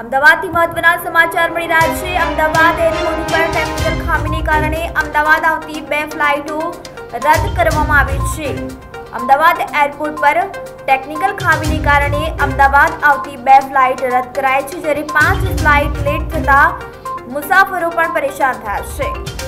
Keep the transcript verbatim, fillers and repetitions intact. અમદાવાદથી મહત્વના સમાચાર મળી રહ્યા છે। અમદાવાદ એરપોર્ટ પર ટેકનિકલ ખામીને કારણે અમદાવાદ આવતી બે ફ્લાઇટો રદ કરવામાં આવી છે। અમદાવાદ એરપોર્ટ પર ટેકનિકલ ખામીને કારણે અમદાવાદ આવતી બે ફ્લાઇટ રદ કરાઈ છે, જ્યારે પાંચ ફ્લાઇટ લેટ થતા મુસાફરો પણ પરેશાન થયા છે।